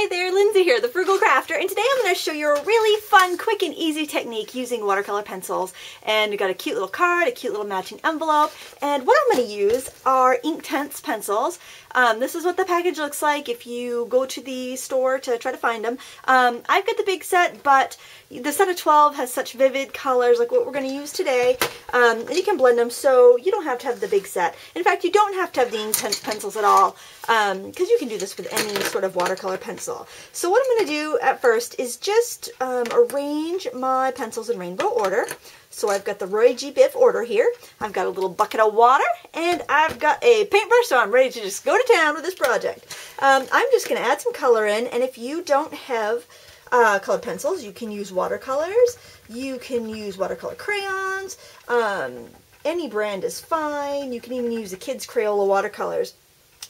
Hi there, Lindsay here, the Frugal Crafter, and today I'm going to show you a really fun, quick and easy technique using watercolor pencils. And we've got a cute little card, a cute little matching envelope, and what I'm going to use are Inktense pencils. This is what the package looks like if you go to the store to try to find them. I've got the big set, but the set of 12 has such vivid colors like what we're going to use today. And you can blend them so you don't have to have the big set. In fact, you don't have to have the Inktense pencils at all, because you can do this with any sort of watercolor pencil. So what I'm going to do at first is just arrange my pencils in rainbow order. So I've got the Roy G. Biff order here. I've got a little bucket of water and I've got a paintbrush, so I'm ready to just go to town with this project. I'm just going to add some color in, and if you don't have colored pencils, you can use watercolors, you can use watercolor crayons, any brand is fine. You can even use the kids' Crayola watercolors.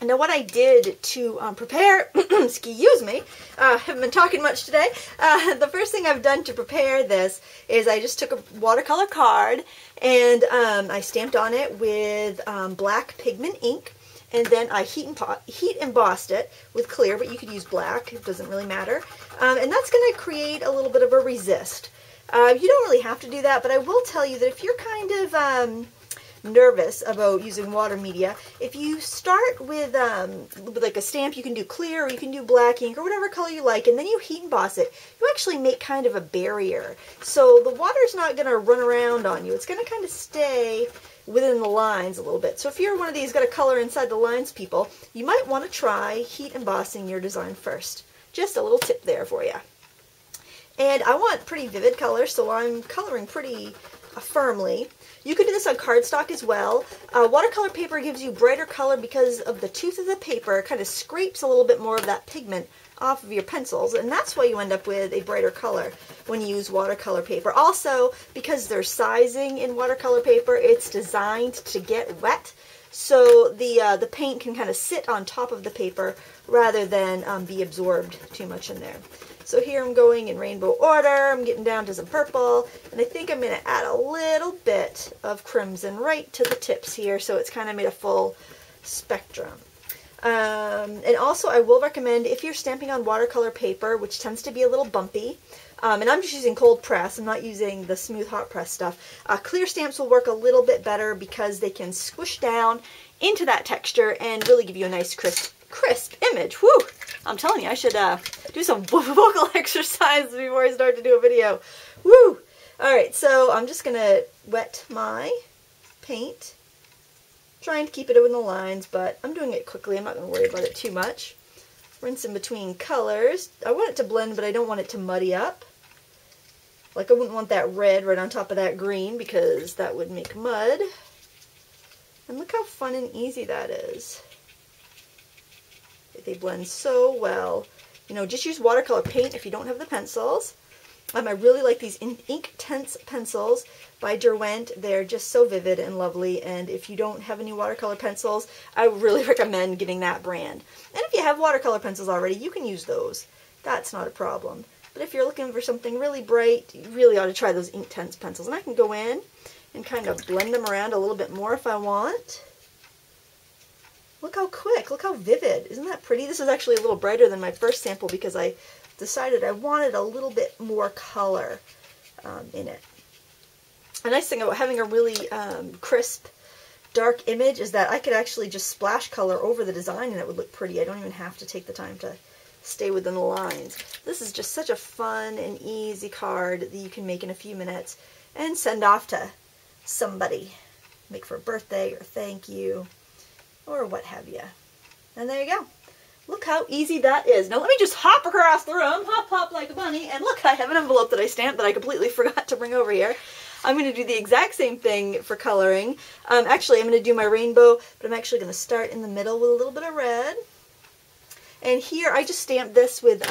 Now what I did to prepare, excuse me, haven't been talking much today. The first thing I've done to prepare this is I just took a watercolor card and I stamped on it with black pigment ink, and then I heat embossed it with clear, but you could use black, it doesn't really matter. And that's going to create a little bit of a resist. You don't really have to do that, but I will tell you that if you're kind of nervous about using water media, if you start with like a stamp, you can do clear or you can do black ink or whatever color you like, and then you heat emboss it, you actually make kind of a barrier. So the water's not going to run around on you. It's going to kind of stay within the lines a little bit. So if you're one of these got a color inside the lines people, you might want to try heat embossing your design first. Just a little tip there for you. And I want pretty vivid colors, so I'm coloring pretty firmly. You could do this on cardstock as well. Watercolor paper gives you brighter color because of the tooth of the paper. It kind of scrapes a little bit more of that pigment off of your pencils, and that's why you end up with a brighter color when you use watercolor paper. Also, because there's sizing in watercolor paper, it's designed to get wet, so the paint can kind of sit on top of the paper rather than be absorbed too much in there. So here I'm going in rainbow order, I'm getting down to some purple, and I think I'm going to add a little bit of crimson right to the tips here, so it's kind of made a full spectrum. And also I will recommend, if you're stamping on watercolor paper, which tends to be a little bumpy, and I'm just using cold press, I'm not using the smooth hot press stuff, clear stamps will work a little bit better because they can squish down into that texture and really give you a nice crisp image. Woo! I'm telling you, I should do some vocal exercise before I start to do a video. Woo! Alright, so I'm just going to wet my paint, trying to keep it in the lines, but I'm doing it quickly. I'm not going to worry about it too much. Rinse in between colors. I want it to blend, but I don't want it to muddy up. Like, I wouldn't want that red right on top of that green because that would make mud. And look how fun and easy that is. They blend so well. You know, just use watercolor paint if you don't have the pencils. I really like these Inktense pencils by Derwent. They're just so vivid and lovely, and if you don't have any watercolor pencils, I really recommend getting that brand. And if you have watercolor pencils already, you can use those. That's not a problem. But if you're looking for something really bright, you really ought to try those Inktense pencils. And I can go in and kind of blend them around a little bit more if I want. Look how quick, look how vivid. Isn't that pretty? This is actually a little brighter than my first sample because I decided I wanted a little bit more color in it. A nice thing about having a really crisp, dark image is that I could actually just splash color over the design and it would look pretty. I don't even have to take the time to stay within the lines. This is just such a fun and easy card that you can make in a few minutes and send off to somebody. Make for a birthday or thank you, or what have you. And there you go. Look how easy that is. Now let me just hop across the room, hop hop like a bunny, and look, I have an envelope that I stamped that I completely forgot to bring over here. I'm going to do the exact same thing for coloring. Actually, I'm going to do my rainbow, but I'm actually going to start in the middle with a little bit of red. And here I just stamped this with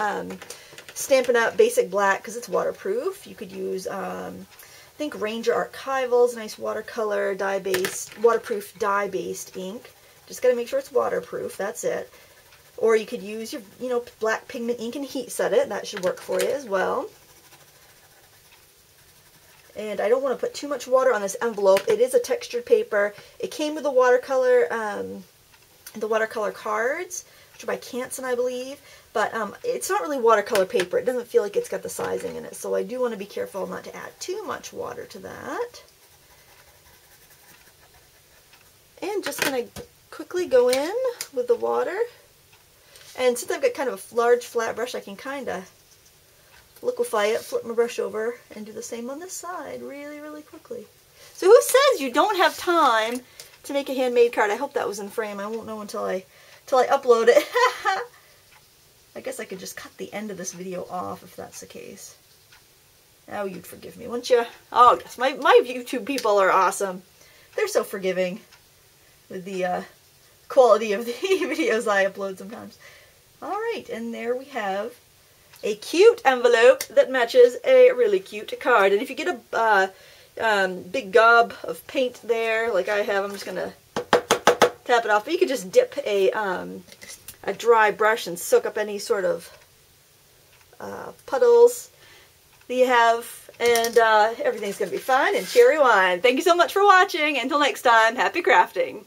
Stampin' Up Basic Black because it's waterproof. You could use I think Ranger Archivals, nice watercolor dye-based, waterproof dye-based ink. Just got to make sure it's waterproof, that's it. Or you could use your, you know, black pigment ink and heat set it. That should work for you as well. And I don't want to put too much water on this envelope. It is a textured paper. It came with the watercolor cards, which are by Canson, I believe. But it's not really watercolor paper. It doesn't feel like it's got the sizing in it. So I do want to be careful not to add too much water to that. And just going to quickly go in with the water. And since I've got kind of a large flat brush, I can kind of liquefy it, flip my brush over, and do the same on this side really, really quickly. So who says you don't have time to make a handmade card? I hope that was in frame. I won't know until I upload it. I guess I could just cut the end of this video off if that's the case. Oh, you'd forgive me, wouldn't you? Oh, yes, my YouTube people are awesome. They're so forgiving with the quality of the videos I upload sometimes. All right, and there we have a cute envelope that matches a really cute card. And if you get a big gob of paint there, like I have, I'm just going to tap it off. But you could just dip a dry brush and soak up any sort of puddles that you have. And everything's going to be fine and cherry wine. Thank you so much for watching. Until next time, happy crafting.